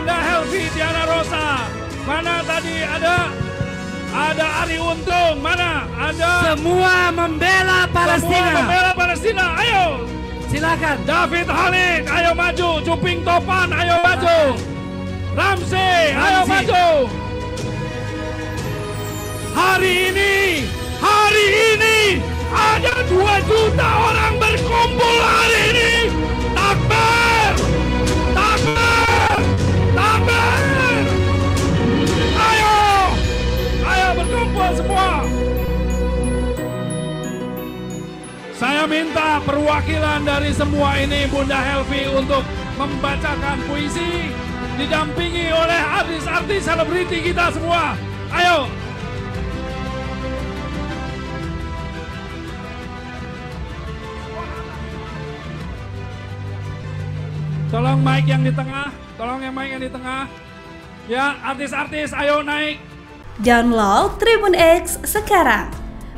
Ada Helvi, Diana Rosa. Mana tadi ada Ari Untung, mana ada semua membela Palestina. Ayo. Silakan. David Halid, ayo maju. Cuping Topan, ayo maju. Ramsey, ayo maju. Hari ini ada 2 juta orang berkumpul hari ini. Takbir. Ayo berkumpul semua. Saya minta perwakilan dari semua ini, Bunda Helvi, untuk membacakan puisi didampingi oleh artis-artis selebriti kita semua. Ayo. Tolong mic yang di tengah, Ya, artis-artis ayo naik. Download Tribun X sekarang.